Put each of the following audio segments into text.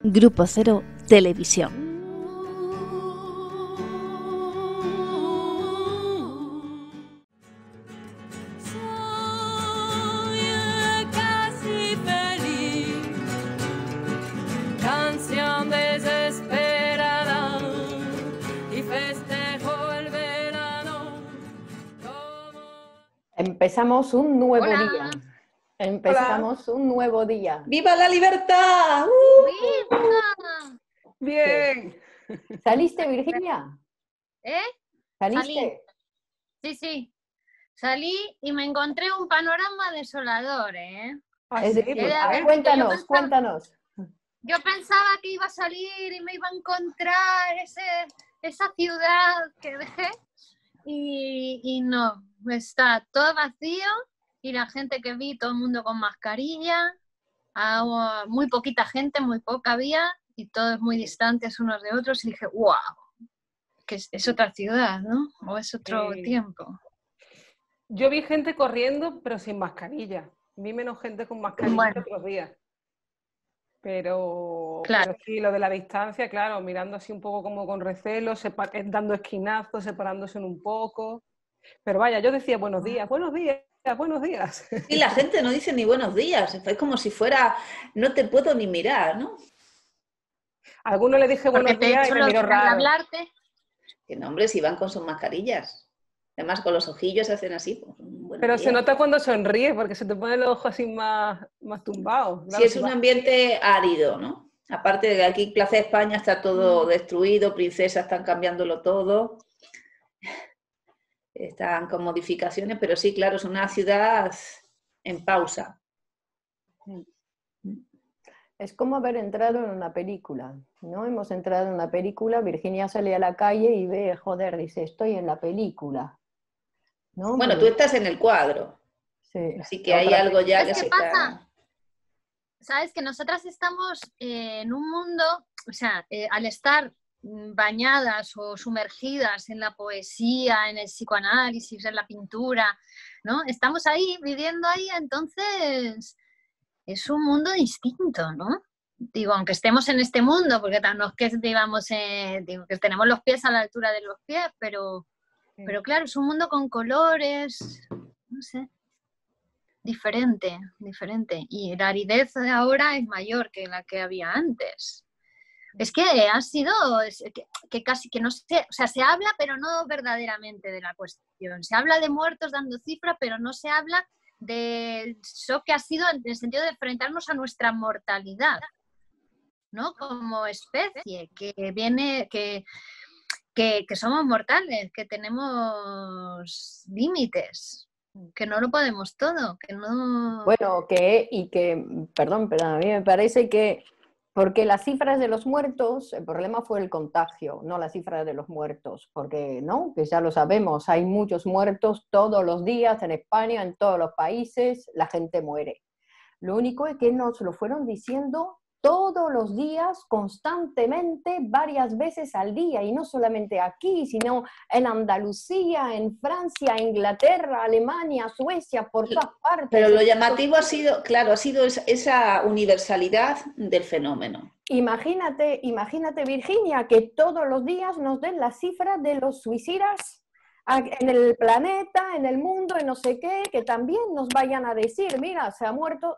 Grupo Cero Televisión. Empezamos un nuevo día. Empezamos un nuevo día. ¡Viva la libertad! ¡Viva! Bien. Sí. ¿Saliste, Virginia? ¿Eh? ¿Saliste? Salí. Sí, sí. Salí y me encontré un panorama desolador, ¿eh? Así que, a ver, cuéntanos. Yo pensaba que iba a salir y me iba a encontrar esa ciudad que dejé. Y no, está todo vacío y la gente que vi, todo el mundo con mascarilla, muy poquita gente, muy poca vía y todos muy distantes unos de otros y dije, wow, que es otra ciudad, ¿no? O es otro tiempo. Yo vi gente corriendo pero sin mascarilla, vi menos gente con mascarilla que otros días. Pero sí, lo de la distancia, claro, mirando así un poco como con recelo, dando esquinazos, separándose un poco. Pero vaya, yo decía buenos días, buenos días, buenos días. Y la gente no dice ni buenos días, es como si fuera, no te puedo ni mirar, ¿no? A alguno le dije buenos días y me miró raro. Hablarte. Que no, hombre, si van con sus mascarillas. Además, con los ojillos hacen así. Pues, pero día. Se nota cuando sonríes, porque se te ponen los ojos así más tumbados. Claro, sí, es un ambiente árido, ¿no? Aparte de que aquí, Plaza de España, está todo destruido, princesas están cambiándolo todo. Están con modificaciones, pero sí, claro, es una ciudad en pausa. Es como haber entrado en una película, ¿no? Hemos entrado en una película, Virginia sale a la calle y ve, joder, dice, estoy en la película. No, bueno, pero tú estás en el cuadro, sí, así que hay algo ya que se pasa. Sabes que nosotras estamos en un mundo, o sea, al estar bañadas o sumergidas en la poesía, en el psicoanálisis, en la pintura, ¿no? Estamos ahí, viviendo ahí, entonces es un mundo distinto, ¿no? Digo, aunque estemos en este mundo, porque no es que digamos, digo, que tenemos los pies a la altura de los pies, pero claro, es un mundo con colores, no sé, diferente. Y la aridez ahora es mayor que la que había antes. Es que ha sido, que casi que no sé, o sea, se habla pero no verdaderamente de la cuestión. Se habla de muertos dando cifras, pero no se habla de eso que ha sido en el sentido de enfrentarnos a nuestra mortalidad, ¿no? Como especie, que somos mortales, que tenemos límites, que no lo podemos todo, que no... Bueno, perdón, pero a mí me parece que, porque las cifras de los muertos, el problema fue el contagio, no las cifras de los muertos, porque, ¿no? Que ya lo sabemos, hay muchos muertos todos los días en España, en todos los países, la gente muere. Lo único es que nos lo fueron diciendo todos los días, constantemente, varias veces al día, y no solamente aquí, sino en Andalucía, en Francia, Inglaterra, Alemania, Suecia, por todas partes. Pero lo llamativo ha sido esa universalidad del fenómeno. Imagínate, Virginia, que todos los días nos den las cifras de los suicidas en el planeta, en el mundo, en no sé qué, que también nos vayan a decir, mira, se ha muerto...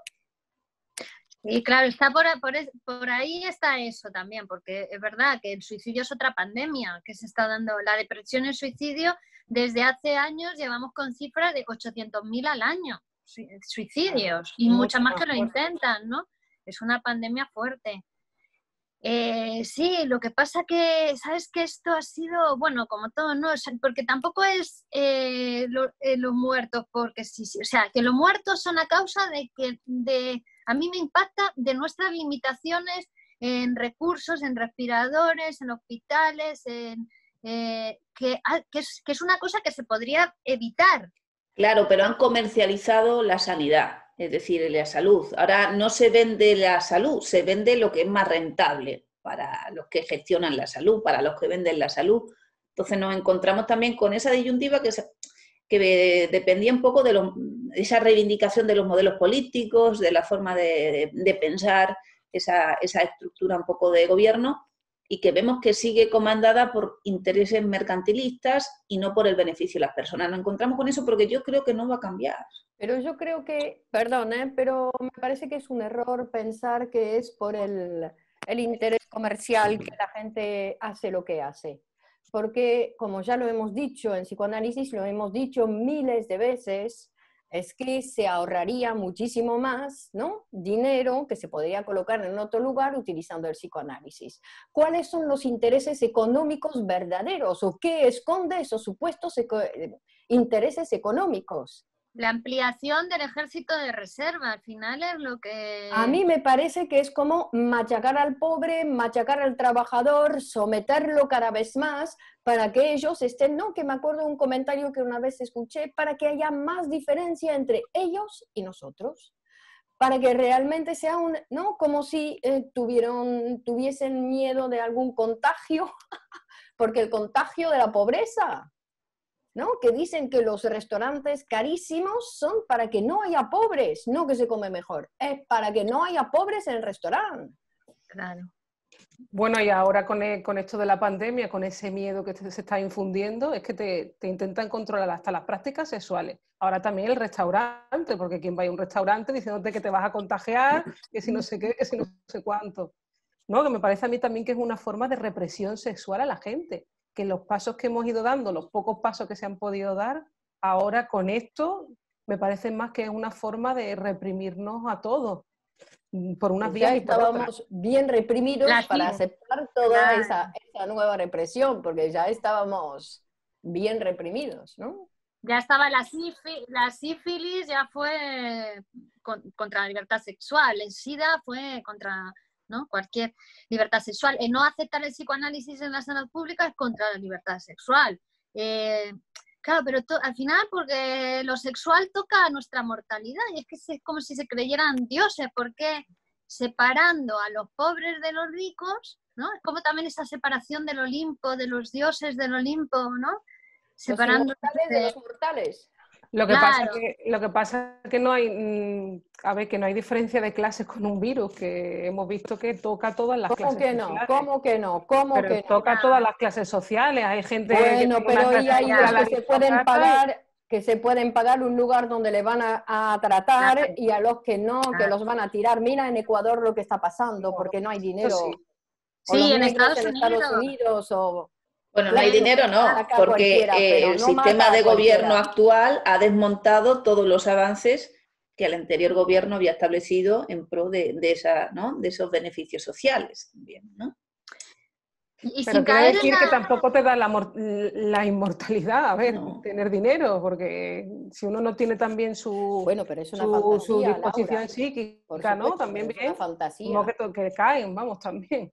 Y claro, está por ahí está eso también, porque es verdad que el suicidio es otra pandemia que se está dando. La depresión y el suicidio, desde hace años llevamos con cifras de 800.000 al año, suicidios, y muchas más que lo intentan, ¿no? Es una pandemia fuerte. Sí, lo que pasa que, ¿sabes que esto ha sido, bueno, como todo, no? O sea, porque tampoco es los muertos, porque sí, o sea, que los muertos son a causa de que... A mí me impacta de nuestras limitaciones en recursos, en respiradores, en hospitales, que es una cosa que se podría evitar. Claro, pero han comercializado la sanidad, es decir, la salud. Ahora no se vende la salud, se vende lo que es más rentable para los que gestionan la salud, para los que venden la salud. Entonces nos encontramos también con esa disyuntiva que dependía un poco de esa reivindicación de los modelos políticos, de la forma de pensar esa estructura un poco de gobierno, y que vemos que sigue comandada por intereses mercantilistas y no por el beneficio de las personas. Nos encontramos con eso porque yo creo que no va a cambiar. Pero yo creo que, perdón, pero me parece que es un error pensar que es por el interés comercial que la gente hace lo que hace. Porque, como ya lo hemos dicho en psicoanálisis, lo hemos dicho miles de veces, es que se ahorraría muchísimo más, ¿no?, dinero que se podría colocar en otro lugar utilizando el psicoanálisis. ¿Cuáles son los intereses económicos verdaderos? ¿O qué esconde esos supuestos intereses económicos? La ampliación del ejército de reserva, al final es lo que... A mí me parece que es como machacar al pobre, machacar al trabajador, someterlo cada vez más para que ellos estén... No, que me acuerdo de un comentario que una vez escuché, para que haya más diferencia entre ellos y nosotros, para que realmente sea un... ¿no? Como si tuviesen miedo de algún contagio, porque el contagio de la pobreza... ¿no? Que dicen que los restaurantes carísimos son para que no haya pobres, no que se come mejor, es para que no haya pobres en el restaurante. Claro. Bueno, y ahora con esto de la pandemia, con ese miedo que se está infundiendo, es que te intentan controlar hasta las prácticas sexuales. Ahora también el restaurante, porque quién va a un restaurante diciéndote que te vas a contagiar, que si no sé qué, que si no sé cuánto. No, que me parece a mí también que es una forma de represión sexual a la gente. Que los pasos que hemos ido dando, los pocos pasos que se han podido dar, ahora con esto me parece más que es una forma de reprimirnos a todos, por unas vías y por otras. Ya estábamos bien reprimidos para aceptar toda esa nueva represión, porque ya estábamos bien reprimidos, ¿no? Ya estaba la sífilis, ya fue contra la libertad sexual, el SIDA fue contra... ¿no? Cualquier libertad sexual. El no aceptar el psicoanálisis en la salud pública es contra la libertad sexual. Claro, pero al final, porque lo sexual toca a nuestra mortalidad, y es que es como si se creyeran dioses, porque separando a los pobres de los ricos, ¿no? Es como también esa separación del Olimpo, de los dioses del Olimpo, ¿no? Separando de los mortales. Lo que pasa es que no hay, a ver, que no hay diferencia de clases con un virus, que hemos visto que toca todas las clases sociales. ¿Cómo que no? ¿Cómo que no? Toca todas las clases sociales, hay gente... Bueno, pero y hay los que se pueden pagar, que se pueden pagar un lugar donde le van a tratar, y a los que no, que los van a tirar. Mira en Ecuador lo que está pasando, porque no hay dinero. Sí, en Estados Unidos o... Bueno, no hay dinero, no, porque el sistema de gobierno actual ha desmontado todos los avances que el anterior gobierno había establecido en pro de esos beneficios sociales también, ¿no? Pero quiero decir que tampoco te da la inmortalidad, a ver, no. Tener dinero, porque si uno no tiene también su disposición, Laura, psíquica, supuesto, ¿no? También bien, como que caen, vamos, también.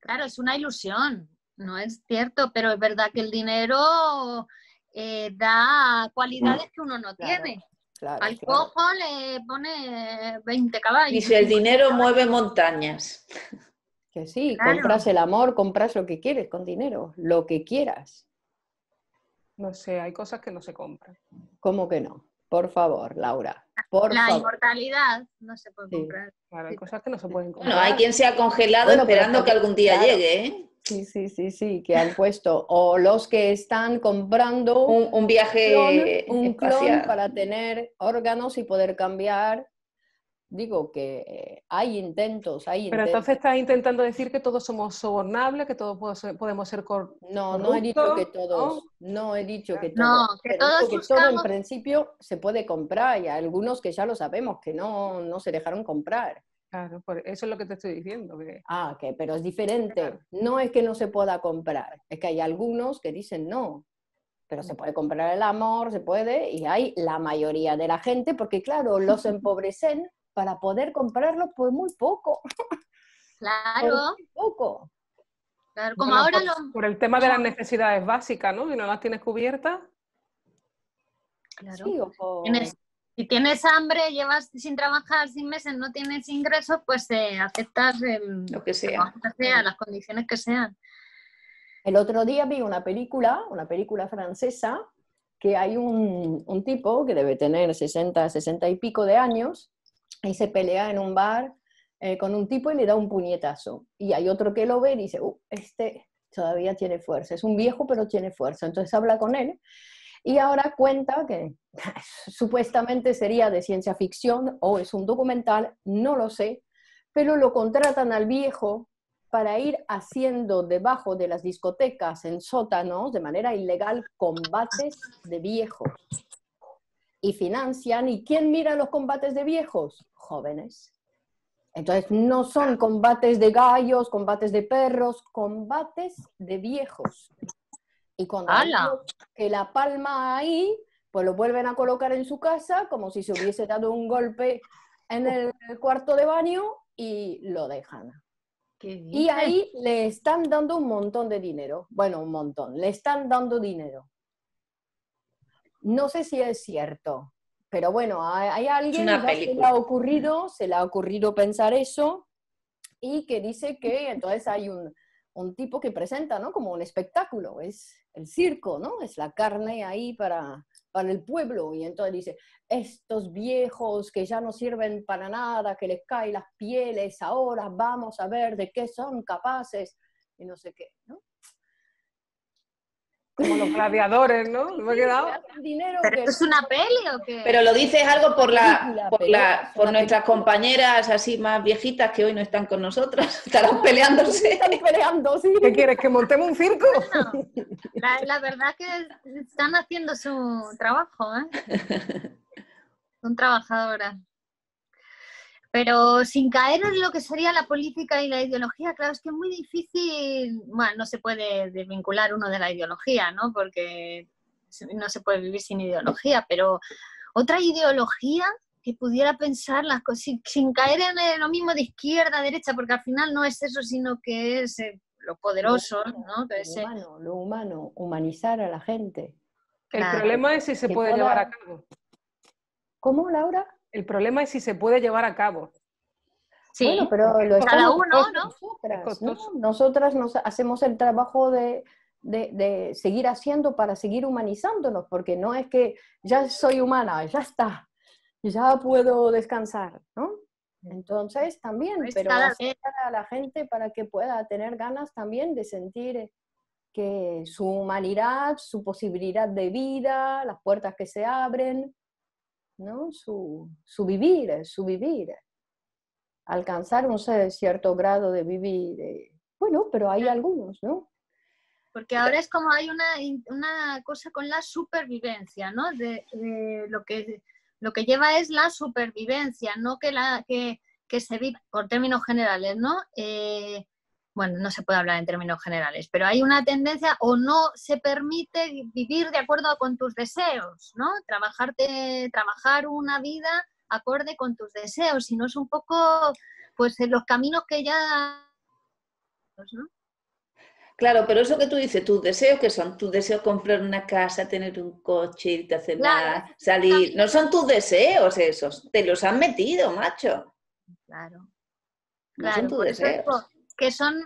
Claro, es una ilusión. No es cierto, pero es verdad que el dinero da cualidades que uno no tiene. Claro, al cojo le pone 20 caballos. Dice, el dinero mueve montañas. Que sí, claro. Compras el amor, compras lo que quieres con dinero, lo que quieras. No sé, hay cosas que no se compran. ¿Cómo que no? Por favor, Laura. La inmortalidad no se puede comprar. Claro, hay cosas que no se pueden comprar. Bueno, hay quien se ha congelado esperando que algún día llegue, ¿eh? Sí, que han puesto. O los que están comprando un viaje, un clon para tener órganos y poder cambiar. Digo que hay intentos, Pero entonces estás intentando decir que todos somos sobornables, que todos podemos ser corruptos. No, no he dicho que todos. No he dicho que todos. No, que todos buscamos... Todo en principio se puede comprar, y hay algunos que ya lo sabemos, que no se dejaron comprar. Claro, eso es lo que te estoy diciendo. Que... Ah, que pero es diferente. Claro. No es que no se pueda comprar, es que hay algunos que dicen no. Pero se puede comprar el amor, se puede, y hay la mayoría de la gente, porque claro, los empobrecen para poder comprarlo por muy poco. Claro. Muy poco. Claro, como bueno, ahora por el tema de las necesidades básicas, ¿no? Si no las tienes cubiertas. Claro. Sí, si tienes hambre, llevas sin trabajar 6 meses, no tienes ingresos, pues aceptas lo que sea. Las condiciones que sean. El otro día vi una película francesa, que hay un tipo que debe tener 60 y pico de años, y se pelea en un bar con un tipo y le da un puñetazo. Y hay otro que lo ve y dice, este todavía tiene fuerza, es un viejo pero tiene fuerza. Entonces habla con él y ahora cuenta que supuestamente sería de ciencia ficción o es un documental, no lo sé, pero lo contratan al viejo para ir haciendo debajo de las discotecas, en sótanos, de manera ilegal, combates de viejos. Y financian, ¿y quién mira los combates de viejos? Jóvenes. Entonces no son combates de gallos, combates de perros, combates de viejos. Y cuando que la palma ahí, pues lo vuelven a colocar en su casa como si se hubiese dado un golpe en el cuarto de baño y lo dejan. Y ahí le están dando un montón de dinero. Bueno, un montón. Le están dando dinero. No sé si es cierto, pero bueno, hay alguien que se le ha ocurrido pensar eso y que dice que entonces hay un tipo que presenta, ¿no? Como un espectáculo, es el circo, ¿no? Es la carne ahí para el pueblo. Y entonces dice, estos viejos que ya no sirven para nada, que les caen las pieles, ahora vamos a ver de qué son capaces, y no sé qué, ¿no? Como los gladiadores, ¿no? ¿Me he quedado? ¿Pero es una peli o qué? Pero lo dices algo por nuestras compañeras así más viejitas que hoy no están con nosotras. Estarán peleándose. Están peleando, sí. ¿Qué quieres, que montemos un circo? No. La verdad es que están haciendo su trabajo, ¿eh? Son trabajadoras. Pero sin caer en lo que sería la política y la ideología, claro, es que es muy difícil, bueno, no se puede desvincular uno de la ideología, ¿no? Porque no se puede vivir sin ideología, pero otra ideología que pudiera pensar las cosas, sin caer en lo mismo de izquierda, derecha, porque al final no es eso, sino que es lo poderoso, ¿no? Que es, lo humano, humanizar a la gente. El problema es si se puede llevar a cabo. ¿Cómo, Laura? El problema es si se puede llevar a cabo. Sí, bueno, pero lo cada uno, ¿no? Nosotras nos hacemos el trabajo de seguir haciendo para seguir humanizándonos, porque no es que ya soy humana, ya está, ya puedo descansar, ¿no? Entonces también, pues pero hacer a la gente para que pueda tener ganas también de sentir que su humanidad, su posibilidad de vida, las puertas que se abren, ¿no? Su vivir, alcanzar un cierto grado de vivir, bueno, pero hay algunos, ¿no? Porque ahora es como hay una cosa con la supervivencia, ¿no? Lo que lleva es la supervivencia, no que se vive por términos generales, ¿no? Bueno, no se puede hablar en términos generales, pero hay una tendencia o no se permite vivir de acuerdo con tus deseos, ¿no? Trabajar una vida acorde con tus deseos, si no es un poco, pues, los caminos que ya... ¿no? Claro, pero eso que tú dices, tus deseos, ¿qué son? Tus deseos, comprar una casa, tener un coche, irte a cenar, claro, salir... No son tus deseos esos, te los han metido, macho. Claro. No son tus deseos. Que son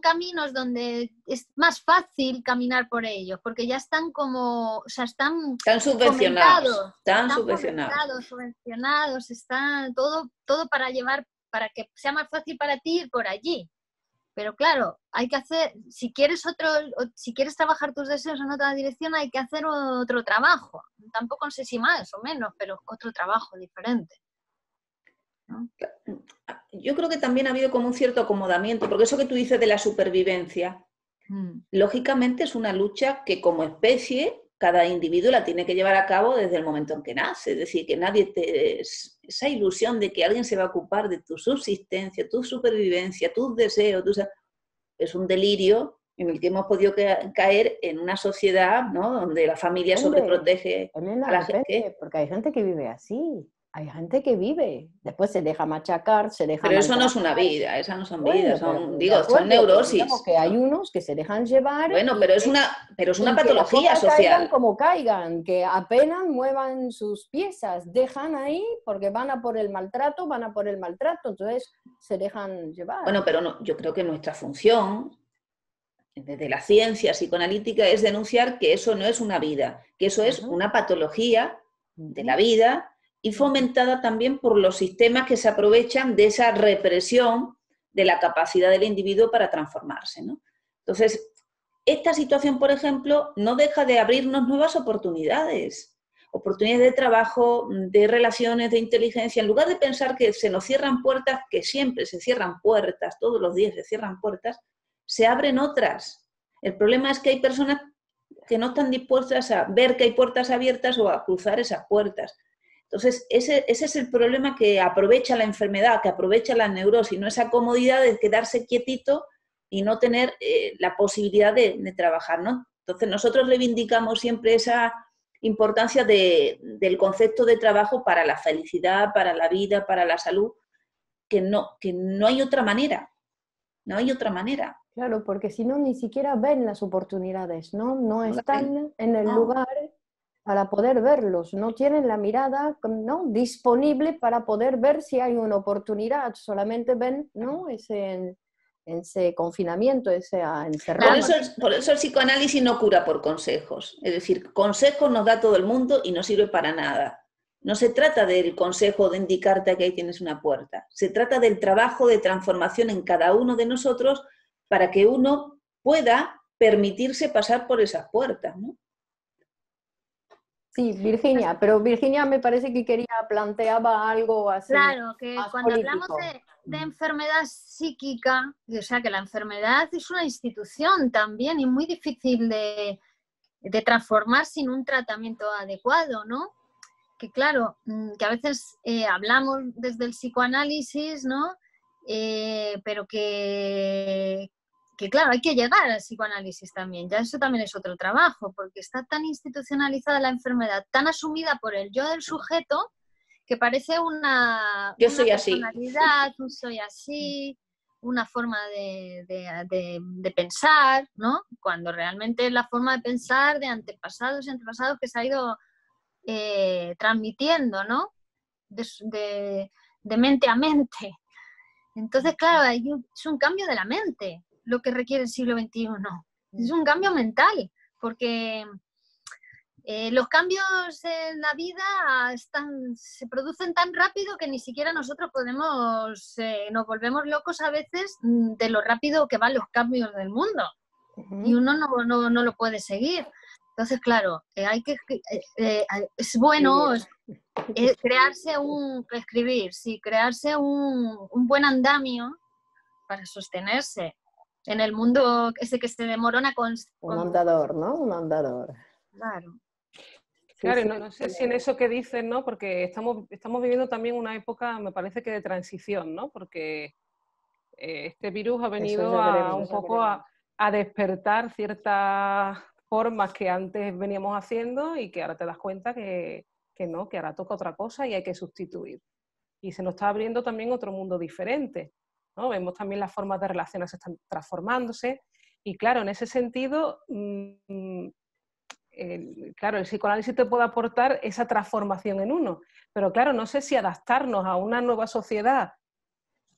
caminos donde es más fácil caminar por ellos, porque ya están como, o sea, están subvencionados, subvencionados, está todo para llevar, para que sea más fácil para ti ir por allí. Pero claro, hay que hacer, si quieres trabajar tus deseos en otra dirección, hay que hacer otro trabajo. Tampoco sé si más o menos, pero otro trabajo diferente. Yo creo que también ha habido como un cierto acomodamiento, porque eso que tú dices de la supervivencia, lógicamente es una lucha que como especie cada individuo la tiene que llevar a cabo desde el momento en que nace, es decir, que nadie esa ilusión de que alguien se va a ocupar de tu subsistencia, tu supervivencia, tus deseos, es un delirio en el que hemos podido caer en una sociedad, ¿no? Donde la familia sobreprotege a la gente, porque hay gente que vive así. Hay gente que vive, después se deja machacar, se deja... Pero eso no es una vida, esas no son vidas, son neurosis. Que hay unos que se dejan llevar... Bueno, pero es una patología social. Caigan como caigan, que apenas muevan sus piezas, dejan ahí porque van a por el maltrato, entonces se dejan llevar. Bueno, pero no, yo creo que nuestra función, desde la ciencia psicoanalítica, es denunciar que eso no es una vida, que eso es una patología de la vida... y fomentada también por los sistemas que se aprovechan de esa represión de la capacidad del individuo para transformarse, ¿no? Entonces, esta situación, por ejemplo, no deja de abrirnos nuevas oportunidades, oportunidades de trabajo, de relaciones, de inteligencia. En lugar de pensar que se nos cierran puertas, que siempre se cierran puertas, todos los días se cierran puertas, se abren otras. El problema es que hay personas que no están dispuestas a ver que hay puertas abiertas o a cruzar esas puertas. Entonces, ese es el problema que aprovecha la enfermedad, que aprovecha la neurosis, ¿no? Esa comodidad de quedarse quietito y no tener la posibilidad de trabajar, ¿no? Entonces, nosotros reivindicamos siempre esa importancia del concepto de trabajo para la felicidad, para la vida, para la salud, que no hay otra manera, no hay otra manera. Claro, porque si no, ni siquiera ven las oportunidades, ¿no? No están en el lugar para poder verlos, no tienen la mirada, ¿no?, disponible para poder ver si hay una oportunidad, solamente ven, ¿no?, ese confinamiento, ese encerramiento. Por eso el psicoanálisis no cura por consejos, es decir, consejos nos da todo el mundo y no sirve para nada. No se trata del consejo de indicarte que ahí tienes una puerta, se trata del trabajo de transformación en cada uno de nosotros para que uno pueda permitirse pasar por esas puertas, ¿no? Sí, Virginia, pero Virginia me parece que planteaba algo así. Claro, que cuando hablamos de enfermedad psíquica, o sea que la enfermedad es una institución también y muy difícil de transformar sin un tratamiento adecuado, ¿no? Que claro, que a veces hablamos desde el psicoanálisis, ¿no? Pero que claro, hay que llegar al psicoanálisis también, ya eso también es otro trabajo, porque está tan institucionalizada la enfermedad, tan asumida por el yo del sujeto, que parece una personalidad, un soy así, una forma de pensar, ¿no? Cuando realmente es la forma de pensar de antepasados y antepasados que se ha ido transmitiendo, ¿no? De mente a mente. Entonces, claro, es un cambio de la mente lo que requiere el siglo XXI. Es un cambio mental, porque los cambios en la vida se producen tan rápido que ni siquiera nosotros podemos, nos volvemos locos a veces de lo rápido que van los cambios del mundo. Y uno no lo puede seguir. Entonces, claro, hay que es bueno crearse un buen andamio para sostenerse en el mundo ese que se demorona con... Un andador, ¿no? Un andador. Claro. Claro, sí, no sé si en eso que dicen, ¿no? Porque estamos viviendo también una época, me parece que de transición, ¿no? Porque este virus ha venido a despertar ciertas formas que antes veníamos haciendo y que ahora te das cuenta que no, que ahora toca otra cosa y hay que sustituir. Y se nos está abriendo también otro mundo diferente, ¿no? Vemos también las formas de relacionarse están transformándose y claro, en ese sentido, el psicoanálisis te puede aportar esa transformación en uno, pero claro, no sé si adaptarnos a una nueva sociedad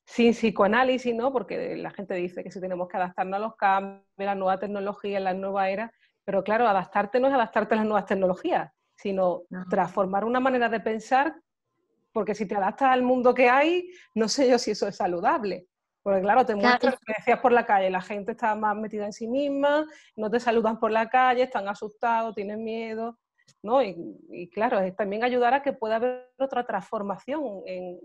sin psicoanálisis, ¿no? Porque la gente dice que si tenemos que adaptarnos a los cambios, a la nueva tecnología, a la nueva era, pero claro, adaptarte no es adaptarte a las nuevas tecnologías, sino transformar una manera de pensar. Porque si te adaptas al mundo que hay, no sé yo si eso es saludable. Porque claro, te muestras lo que decías por la calle, la gente está más metida en sí misma, no te saludan por la calle, están asustados, tienen miedo, ¿no? Y claro, también ayudar a que pueda haber otra transformación en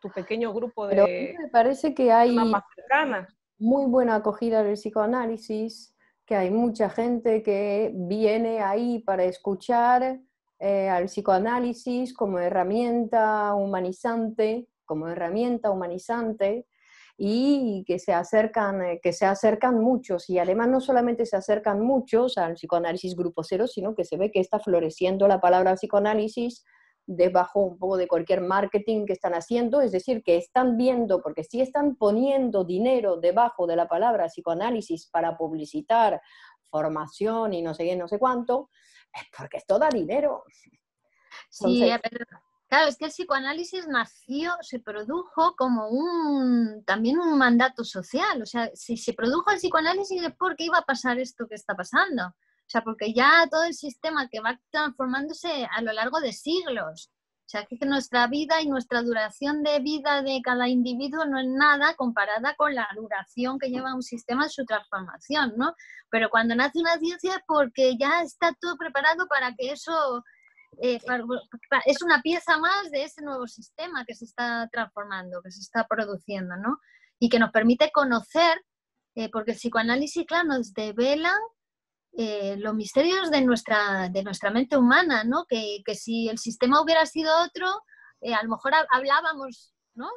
tu pequeño grupo de... Pero a mí me parece que hay más cercanas. Muy buena acogida del psicoanálisis, que hay mucha gente que viene ahí para escuchar... al psicoanálisis como herramienta humanizante, y que se acercan muchos, y además no solamente se acercan muchos al psicoanálisis Grupo Cero, sino que se ve que está floreciendo la palabra psicoanálisis debajo un poco de cualquier marketing que están haciendo, es decir, que están viendo, porque si están poniendo dinero debajo de la palabra psicoanálisis para publicitar formación y no sé qué, no sé cuánto, es porque esto da dinero. Entonces... Sí, pero claro, es que el psicoanálisis nació, se produjo como también un mandato social. O sea, si se produjo el psicoanálisis es porque iba a pasar esto que está pasando. O sea, porque ya todo el sistema que va transformándose a lo largo de siglos, O sea, que nuestra vida y nuestra duración de vida de cada individuo no es nada comparada con la duración que lleva un sistema en su transformación, ¿no? Pero cuando nace una ciencia es porque ya está todo preparado para que eso... es una pieza más de ese nuevo sistema que se está transformando, que se está produciendo, ¿no? Y que nos permite conocer, porque el psicoanálisis, claro, nos devela los misterios de nuestra mente humana, ¿no? Que si el sistema hubiera sido otro, a lo mejor hablábamos, ¿no?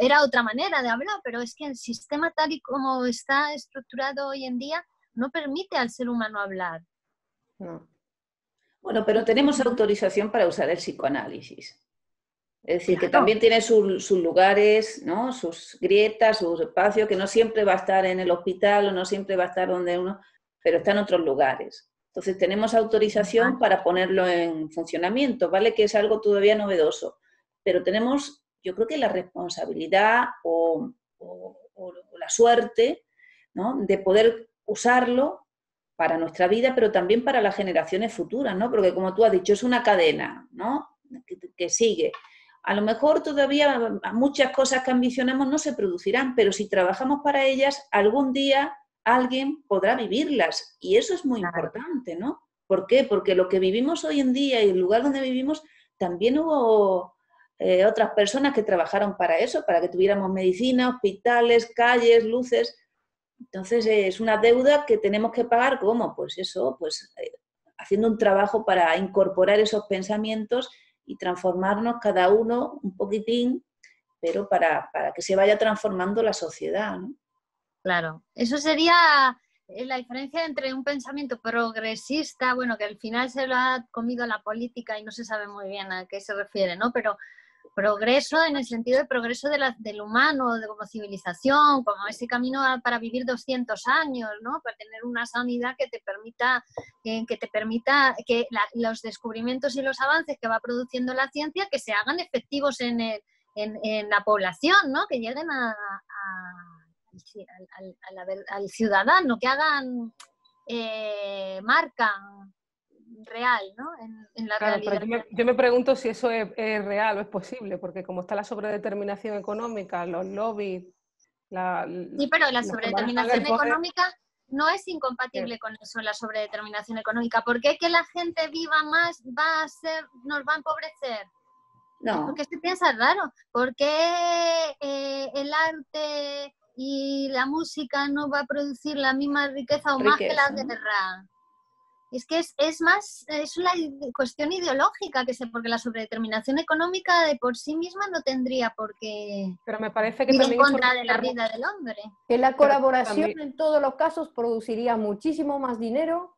Era otra manera de hablar, pero es que el sistema tal y como está estructurado hoy en día no permite al ser humano hablar. No. Bueno, pero tenemos autorización para usar el psicoanálisis. Es decir, que también tiene sus lugares, ¿no? Sus grietas, sus espacios, que no siempre va a estar en el hospital o no siempre va a estar donde uno, pero está en otros lugares. Entonces tenemos autorización para ponerlo en funcionamiento, ¿vale? Que es algo todavía novedoso. Pero tenemos, yo creo que la responsabilidad o la suerte, ¿no? De poder usarlo para nuestra vida, pero también para las generaciones futuras, ¿no? Porque como tú has dicho, es una cadena, ¿no? Que sigue. A lo mejor todavía muchas cosas que ambicionamos no se producirán, pero si trabajamos para ellas, algún día alguien podrá vivirlas. Y eso es muy importante, ¿no? ¿Por qué? Porque lo que vivimos hoy en día y el lugar donde vivimos, también hubo otras personas que trabajaron para eso, para que tuviéramos medicina, hospitales, calles, luces... Entonces es una deuda que tenemos que pagar, ¿cómo? Pues eso, haciendo un trabajo para incorporar esos pensamientos y transformarnos cada uno un poquitín, pero para que se vaya transformando la sociedad, ¿no? Claro, eso sería la diferencia entre un pensamiento progresista, bueno, que al final se lo ha comido la política y no se sabe muy bien a qué se refiere, ¿no? Pero progreso en el sentido de progreso del humano, como civilización, como ese camino para vivir 200 años, ¿no? Para tener una sanidad que te permita que los descubrimientos y los avances que va produciendo la ciencia que se hagan efectivos en la población, ¿no? Que lleguen al ciudadano, que hagan marca real, ¿no? En la realidad. Pero yo me pregunto si eso es real o es posible, porque como está la sobredeterminación económica, los lobbies... Sí, pero la sobredeterminación económica no es incompatible con eso, la sobredeterminación económica. ¿Por qué que la gente viva más nos va a empobrecer? No. ¿Por qué se piensa raro? ¿Por qué el arte y la música no va a producir la misma riqueza o más que la guerra? Es que es una cuestión ideológica, porque la sobredeterminación económica de por sí misma no tendría por qué Pero me parece que ir en contra de la vida del hombre. Que la colaboración en todos los casos produciría muchísimo más dinero,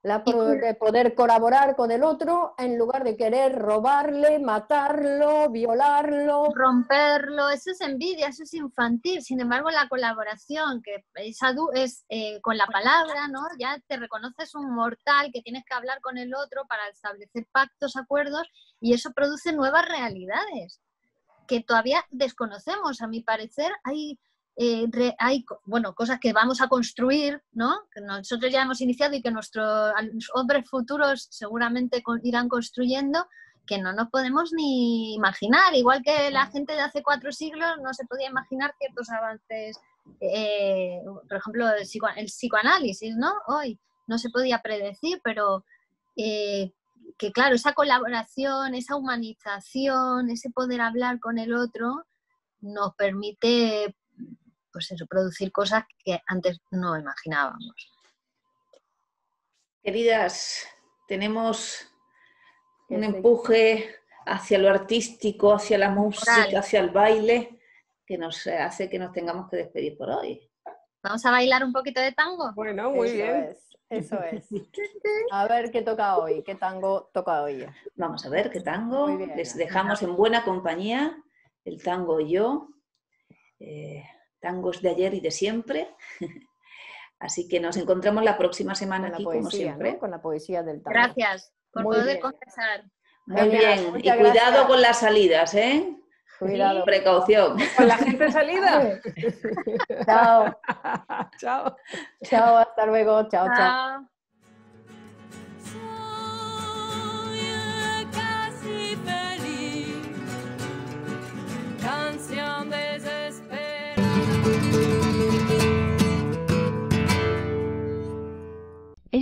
de poder colaborar con el otro en lugar de querer robarle, matarlo, violarlo. Romperlo, eso es envidia, eso es infantil. Sin embargo, la colaboración, que es con la palabra, ¿no? Ya te reconoces un mortal que tienes que hablar con el otro para establecer pactos, acuerdos, y eso produce nuevas realidades que todavía desconocemos. A mi parecer, hay bueno, cosas que vamos a construir, ¿no? Que nosotros ya hemos iniciado y que nuestros hombres futuros seguramente irán construyendo, que no nos podemos ni imaginar. Igual que la gente de hace 4 siglos no se podía imaginar ciertos avances, por ejemplo, el psicoanálisis, ¿no? Hoy no se podía predecir, pero que claro, esa colaboración, esa humanización, ese poder hablar con el otro nos permite... pues eso, producir cosas que antes no imaginábamos. Queridas, tenemos un empuje hacia lo artístico, hacia la música, hacia el baile, que nos hace que nos tengamos que despedir por hoy. ¿Vamos a bailar un poquito de tango? Bueno, muy bien. Eso es. A ver qué toca hoy, qué tango toca hoy. Vamos a ver qué tango. Les dejamos en buena compañía el tango Yo. Tangos de ayer y de siempre. Así que nos encontramos la próxima semana aquí, como siempre, ¿no? Con la poesía del tango. Gracias por poder conversar. Muy bien. Y cuidado con las salidas, ¿eh? Cuidado. Precaución. Con la gente salida. Chao. Chao. Chao, hasta luego. Chao, chao. Chao.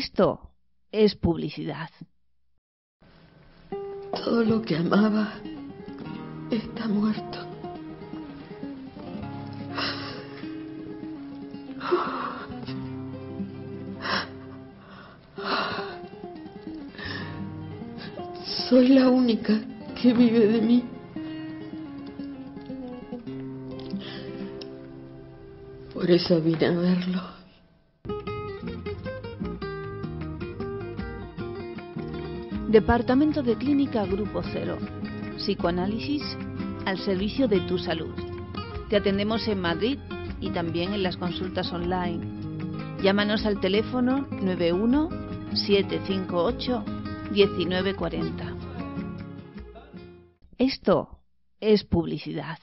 esto es publicidad. Todo lo que amaba está muerto. Soy la única que vive de mí. Por eso vine a verlo. Departamento de Clínica Grupo Cero. Psicoanálisis al servicio de tu salud. Te atendemos en Madrid y también en las consultas online. Llámanos al teléfono 91-758-1940. Esto es publicidad.